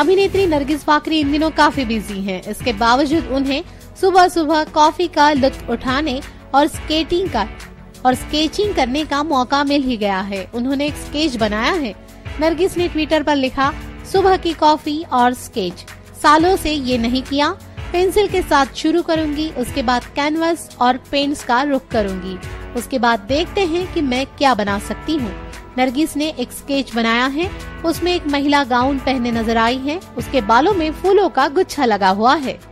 अभिनेत्री नरगिस फाखरी इन दिनों काफी बिजी हैं। इसके बावजूद उन्हें सुबह सुबह कॉफी का लुत्फ उठाने और स्केचिंग करने का मौका मिल ही गया है। उन्होंने एक स्केच बनाया है। नरगिस ने ट्विटर पर लिखा, सुबह की कॉफी और स्केच, सालों से ये नहीं किया। पेंसिल के साथ शुरू करूंगी, उसके बाद कैनवस और पेंट्स का रुख करूंगी, उसके बाद देखते हैं कि मैं क्या बना सकती हूँ। नरगिस ने एक स्केच बनाया है, उसमें एक महिला गाउन पहने नजर आई है, उसके बालों में फूलों का गुच्छा लगा हुआ है।